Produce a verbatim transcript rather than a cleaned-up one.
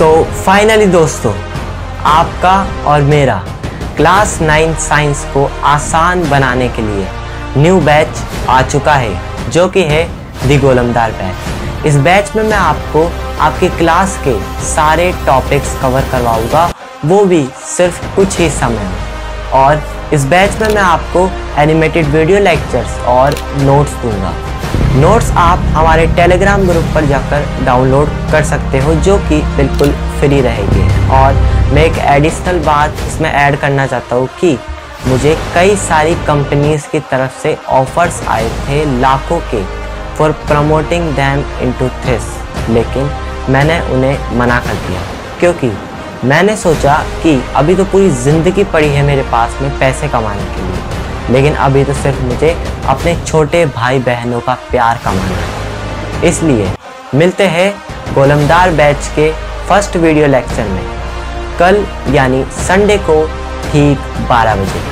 So finally दोस्तों, आपका और मेरा क्लास नाइन साइंस को आसान बनाने के लिए न्यू बैच आ चुका है, जो कि है दि गोलमदार बैच। इस बैच में मैं आपको आपकी क्लास के सारे टॉपिक्स कवर करवाऊंगा, वो भी सिर्फ कुछ ही समय में। और इस बैच में मैं आपको एनिमेटेड वीडियो लेक्चर्स और नोट्स दूंगा। नोट्स आप हमारे टेलीग्राम ग्रुप पर जाकर डाउनलोड कर सकते हो, जो कि बिल्कुल फ्री रहेगी। और मैं एक एडिशनल बात इसमें ऐड करना चाहता हूँ कि मुझे कई सारी कंपनीज़ की तरफ से ऑफर्स आए थे लाखों के for promoting them into this, लेकिन मैंने उन्हें मना कर दिया, क्योंकि मैंने सोचा कि अभी तो पूरी ज़िंदगी पड़ी है मेरे पास में पैसे कमाने के लिए, लेकिन अभी तो सिर्फ मुझे अपने छोटे भाई बहनों का प्यार कमाना है। इसलिए मिलते हैं गोलमदार बैच के फर्स्ट वीडियो लेक्चर में, कल यानी संडे को ठीक बारह बजे।